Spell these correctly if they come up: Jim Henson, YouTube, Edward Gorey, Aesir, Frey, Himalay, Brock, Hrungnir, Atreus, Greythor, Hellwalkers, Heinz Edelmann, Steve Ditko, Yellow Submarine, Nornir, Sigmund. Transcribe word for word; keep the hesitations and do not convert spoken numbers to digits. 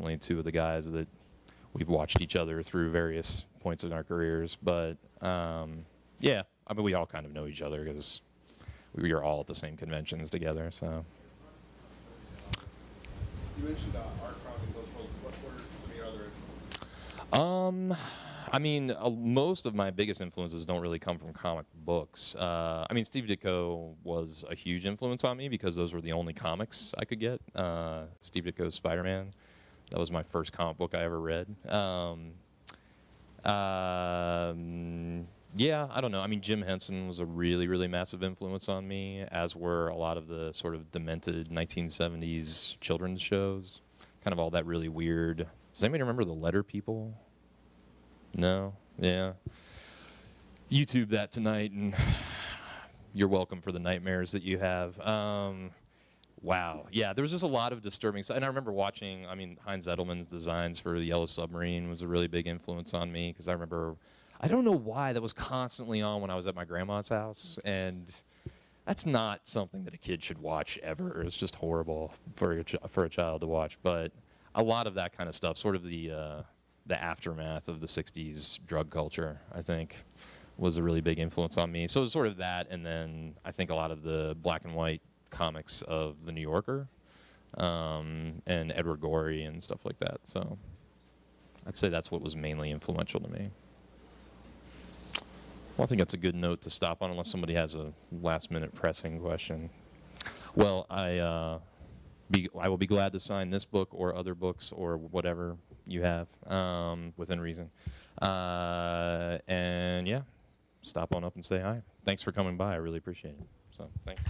definitely two of the guys that we've watched each other through various points in our careers. But um, yeah, I mean, we all kind of know each other because we were all at the same conventions together. So. You mentioned uh, art crowding those folks. What were some of your other influences? Um, I mean, uh, most of my biggest influences don't really come from comic books. Uh, I mean, Steve Ditko was a huge influence on me because those were the only comics I could get. Uh, Steve Ditko's Spider-Man. That was my first comic book I ever read. Um, um, yeah, I don't know. I mean, Jim Henson was a really, really massive influence on me, as were a lot of the sort of demented nineteen seventies children's shows. Kind of all that really weird. Does anybody remember The Letter People? No? Yeah. YouTube that tonight, and you're welcome for the nightmares that you have. Um, Wow. Yeah, there was just a lot of disturbing stuff. And I remember watching, I mean, Heinz Edelmann's designs for the Yellow Submarine was a really big influence on me, because I remember, I don't know why, that was constantly on when I was at my grandma's house. And that's not something that a kid should watch ever. It's just horrible for a, ch for a child to watch. But a lot of that kind of stuff, sort of the, uh, the aftermath of the sixties drug culture, I think, was a really big influence on me. So it was sort of that, and then I think a lot of the black and white comics of The New Yorker, um, and Edward Gorey and stuff like that. So I'd say that's what was mainly influential to me. Well, I think that's a good note to stop on, unless somebody has a last-minute pressing question. Well, I, uh, be, I will be glad to sign this book or other books or whatever you have, um, within reason. Uh, and, yeah, stop on up and say hi. Thanks for coming by. I really appreciate it. So, thanks.